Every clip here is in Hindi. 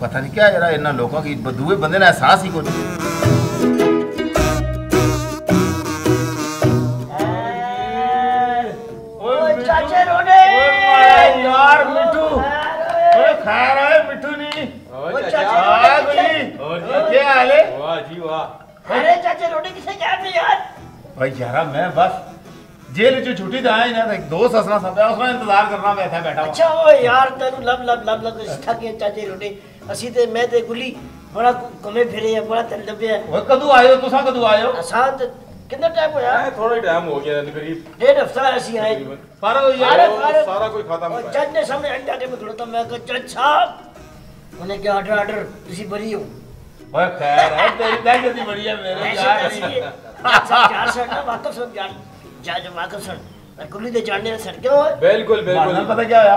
पता नहीं क्या यार इन्होंने लोगों की बदुए बंदे ने एहसास ही कुछ खा रहा है मिठू नहीं क्या हाल है। वाह जी वाह। अरे चाचा रोटी किसे कहते यार भाई यारा मैं बस जेल जो छुट्टी तो आए ना एक दोस्त हंसना समझा उसका इंतजार करना बैठा बैठा। अच्छा ओ यार तेरू लब लब लब लब थक गया चाचा रोटी असि ते मैं ते गुली बड़ा घूमे फिरे बड़ा तल लबे ओए कदू आयो तुसा कदू आयो असा ते कितना टाइम होया है थोड़ा ही टाइम हो गया करीब डेढ़ हफ्ता ऐसी आए पर यार सारा कोई खाता मैं जज ने सामने अंडा के में थोड़ा तो मैं कहा जज साहब उन्हें क्या ऑर्डर ऑर्डर तुसी बरी हो ओए खैर है तेरी दादी जल्दी बड़ी है मेरे यार चार सर का वाकफ सुन यार जज वाकफ सुन मैं कुली दे जानने सर क्यों बिल्कुल बिल्कुल पता क्या होया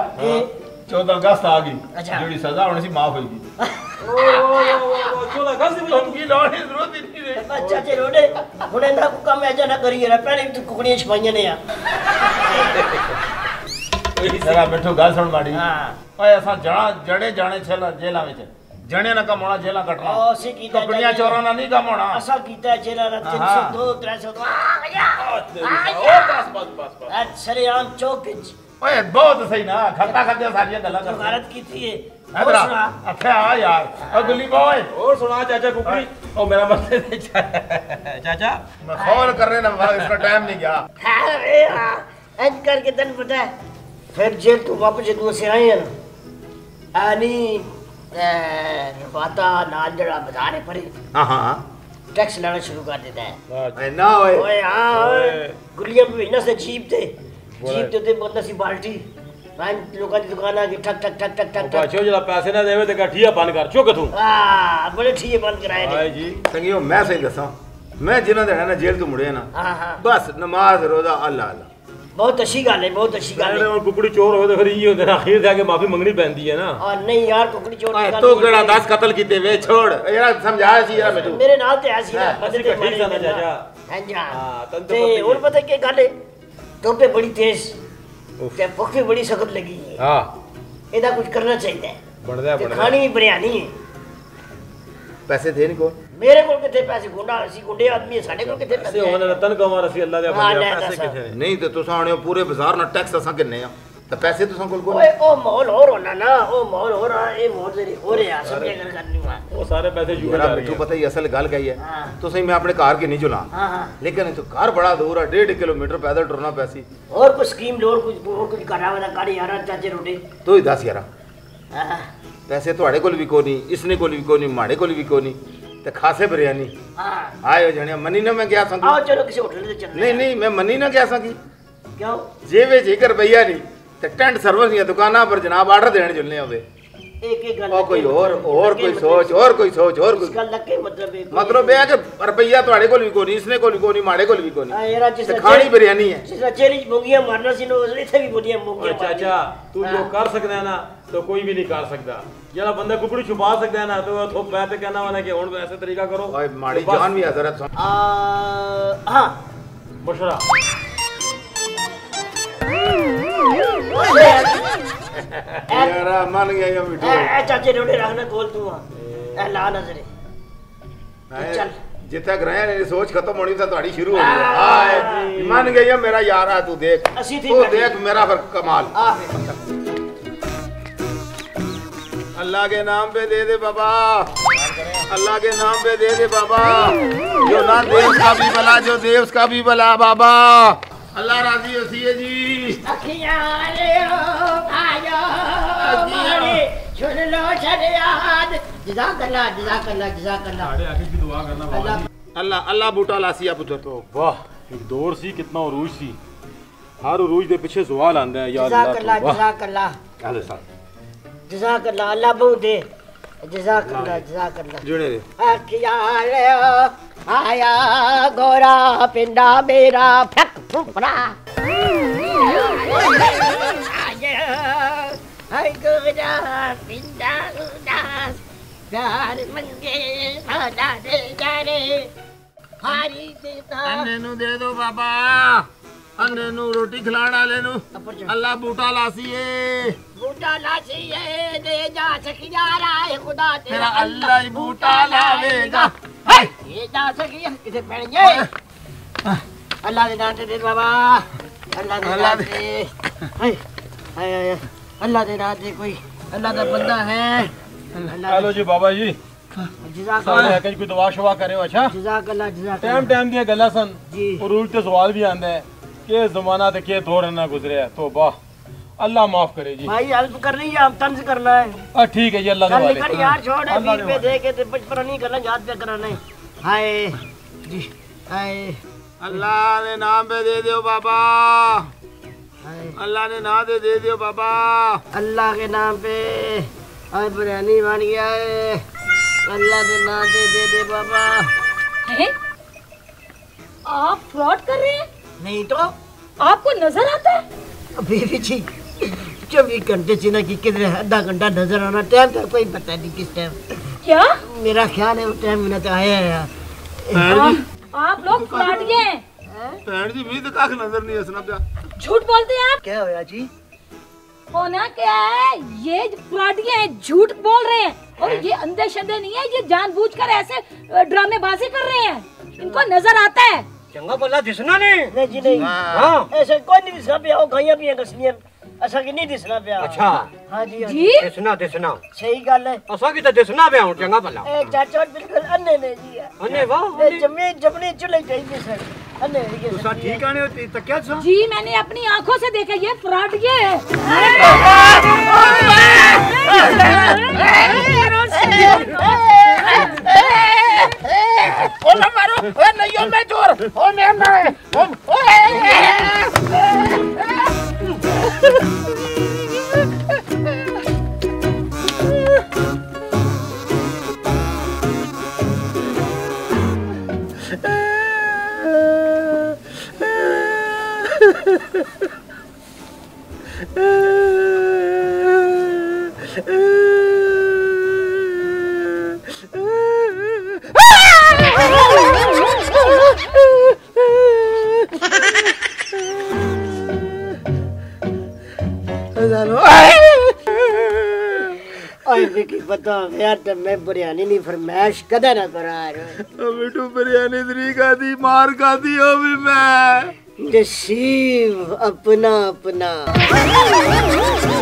14 अगस्त आ गई जेडी सजा होनी सी माफ होगी ओ 14 अगस्त भी हम की लौड़े जरूरत ही नहीं रे अच्छा जे रोडे हुने ना को काम ऐसा ना करिए रे पहले तो कुकड़ियां छपाइयां ने यार जरा बैठो गाल सुन माड़ी हां ओए असा जड़े जाने छला जेला में जणे ना कमाना जेला कटना ओ सी कीता कुकड़ियां चोरा ना नहीं कमाना असा कीता जेला रा 302 302 ओ बस बस बस आज शरीआम चौक ओए बहुत सही ना खट्टा खट्टा सारियां गल्ला कर भारत की थी ये और सुना अच्छा आ यार और गुल्ली बॉय और सुना चाचा कुकड़ी और मेरा मतलब चाचा मैं कॉल करने ना इसका टाइम नहीं गया अरे एंकर के दिन पता है फिर जेल तू वापस जदों से आए ना आनी बाता नाल जड़ा बताने पड़ी हां हां टैक्स लेना शुरू कर देता है ना ओए हां गुल्लियां बिना से जीप थे जीप तो दे बंदा सी बाल्टी मैं लोका दी दुकान आ के ठक ठक ठक ठक ठक पाछो जला पैसे ना देवे ते गठिया बंद कर चुक तू हां बड़े ठिए बंद कराए ने भाई जी संगियो मैं सही दसा मैं जिना देना ना जेल तो मुड़े ना हां हां बस नमाज रोजा अल्लाह अल्लाह बहुत अच्छी गल है बहुत अच्छी गल है और कुकड़ी चोर होवे तो फिर ई होंदा आखिर जाके माफी मंगनी पैंदी है ना और नहीं यार कुकड़ी चोर नहीं तो केड़ा 10 कत्ल कीते वे छोड़ यार समझा सी यार मेरे मेरे नाल ते ऐसी ना बस ठीक समझ आ जा हां जी हां तन तो और पता के गल है तो पे बड़ी तेज क्या भुख भी बड़ी सख्त लगी है हां एदा कुछ करना चाहिए बढ़दा बढ़दा खानी भी बिरयानी है पैसे थे नहीं को मेरे को किथे पैसे गुंडा सी गुंडे आदमी है साडे को किथे पैसे होने रतन कमार रसी अल्लाह दे बंदे पैसे किथे नहीं तो तुसा आने पूरे बाजार ना टैक्स असा किन्ने आ तो पैसे तुसा कोल को ओए ओ माहौल और होना ना ओ माहौल हो रहा ए माहौल तेरी हो रहा है सब कर करनी हुआ वो सारे पैसे जुगाड़ रहे हैं तू पता ही असल गल कही है तो सही मैं अपने कार के नहीं चला हां हां लेकिन तो कार बड़ा दूर है 1.5 किलोमीटर पैदल टुरना पैसी और कुछ स्कीम लोर कुछ करा वाला गाड़ी यार चाचे रोटी तू ही दस यार हां पैसे तोड़े कोल भी को नहीं इसने कोल भी को नहीं माड़े कोल भी को नहीं ते खासे बिरयानी हां आयो जने मनी ना मैं गया संग आओ चलो किसी होटल में चलने नहीं नहीं मैं मनी ना गया संग क्यों जेवे जेकर भैया नहीं टेंट सर्विस या दुकाना पर जनाब ऑर्डर देने चलने होवे एक एक गल कोई और कोई सोच और कोई सोच और कोई गल के मतलब है कि रुपया तोड़े कोल भी कोनी इसने कोल भी कोनी माड़े कोल भी कोनी ते खानी बिरयानी है जिसरा चेली बोगियां मारना सी नो इथे भी बोगियां बोगियां चाचा तू जो कर सकदा है ना तो कोई भी नहीं कर सकदा जड़ा बंदा कुकड़ी छुपा सकदा है ना तो थो मैं तो कहना वाला कि हुन ऐसे तरीका करो ओए माड़ी जान भी हजरत हां मशरा यारा मान गया ये मिठू ए चाचे रोडे रखना खोल तू ए ला नजरे चल जिथे ग्रह ने सोच खत्म होनी था तुम्हारी शुरू हो गई हाय जी मान गया मेरा यार है तू देख तू देख मेरा फर्क कमाल अल्लाह के नाम पे दे दे बाबा अल्लाह के नाम पे दे दे बाबा जो ना दे उसका भी भला जो दे उसका भी भला बाबा अल्लाह राजी हो सीए जी अखियां रे ओ भाइयो मारे सुन लो शरियात जज़ाकल्लाह अरे आगे की दुआ करना बाबा अल्लाह अल्लाह बूटा लासिया पुत्र तो वाह एक दौर सी कितना उरूज सी हर उरूज दे पीछे सवाल आंदा है या अल्लाह जज़ाकल्लाह अल्लाह साहब जज़ाकल्लाह अल्लाह बहु दे जज़ाकल्लाह जुड़े रे अखियां रे ओ आया गोरा पिंडा मेरा फक फुकरा आया हाय गोरा पिंडा उदास प्यार मंगे सदा दे जा रे हारी देता अन्नू दे दो बाबा अंगरे नु रोटी खिलाना ले नु अल्लाह बूटा लासी है दे जा सखिया राय खुदा तेरा अल्लाह ही बूटा लावेगा हे ये जा सखिया इसे पड़ गए अल्लाह दे डांटे दे बाबा अल्लाह दे हे हाय अल्लाह दे राज कोई अल्लाह दा बंदा है हेलो जी बाबा जी सारे कोई दुआ शुआ करे अच्छा टाइम टाइम दिया गल्ला सन रूल ते सवाल भी आंदा है के जमाना ते के दौर ना गुजरे तो वाह अल्लाह माफ करे जी भाई हेल्प करनी है हम तंज करना है ठीक है जी अल्लाह दे वाले यार छोड़ बीच पे दे के ते बचपन नहीं करना याद पे कराना है हाय जी हाय अल्लाह ने नाम पे दे दियो बाबा अल्लाह ने नाम दे दियो बाबा अल्लाह के नाम पे और बिरयानी बन गया है अल्लाह के नाम पे दे दे बाबा है? आप फ्रॉड कर रहे हैं नहीं तो आपको नजर आता है बीवी जी 24 घंटे चीना की किधर आधा घंटा नजर आना टाइम तो कोई पता नहीं किस टाइम क्या मेरा ख्याल है वो टाइम मिला तो आया है आप लोग फ्रॉड गए हैं भैन जी भी तो काख नजर नहीं आसना क्या झूठ बोलते हैं आप क्या होया जी होना क्या है ये फ्रॉडिया है झूठ बोल रहे हैं और ये अंधे शंधे नहीं है ये जानबूझकर ऐसे ड्रामेबाजी कर रहे हैं इनको नजर आता है चंगा बोला दिसना नहीं जी नहीं हाँ ऐसे कोई नहीं दिसना पे आओ गाया भी है कसमियन ऐसा कि नहीं दिसना पे अच्छा हाँ जी दिसना दिसना सही गल है ऐसा कि तो दिसना पे आओ चंगा बोला ए चाचा बिल्कुल अन्ने ने जी अन्ने वाह जमी जमनी चले जाएगी सर अन्ने ये तुसा ठीक आने होती तो क्या सो जी मैंने अपनी आंखों से देखा ये फ्रॉड ये है ओ ना मारो ओ नहीं ओ मैं चोर ओ मैं मारे बता यार तो मैं बिरयानी नहीं फरमाइश कदा ना करा ओ मिठू बिरयानी तरी खादी मार खादी ओ भी मैं नसीब अपना अपना